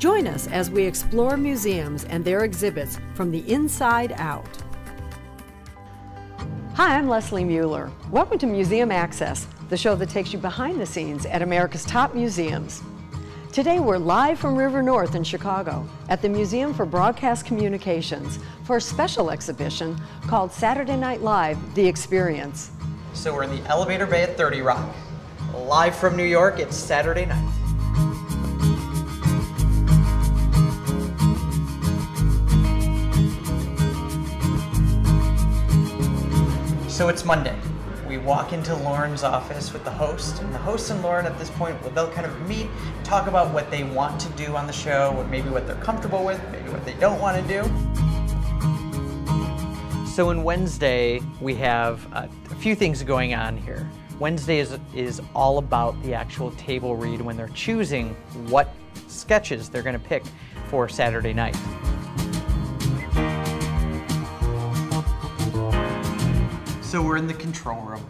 Join us as we explore museums and their exhibits from the inside out. Hi, I'm Leslie Mueller. Welcome to Museum Access, the show that takes you behind the scenes at America's top museums. Today we're live from River North in Chicago at the Museum for Broadcast Communications for a special exhibition called Saturday Night Live, The Experience. So we're in the elevator bay at 30 Rock. Live from New York, it's Saturday night. So it's Monday. We walk into Lauren's office with the host, and the host and Lauren at this point, they'll kind of meet, talk about what they want to do on the show, maybe what they're comfortable with, maybe what they don't want to do. So on Wednesday, we have a few things going on here. Wednesday is all about the actual table read when they're choosing what sketches they're going to pick for Saturday night. So we're in the control room,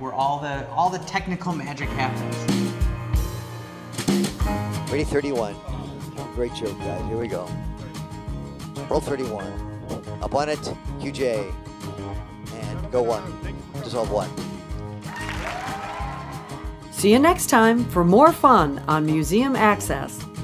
where all the technical magic happens. Ready 31. Great joke, guys. Here we go. Roll 31. Up on it, QJ, and go one. Dissolve one. See you next time for more fun on Museum Access.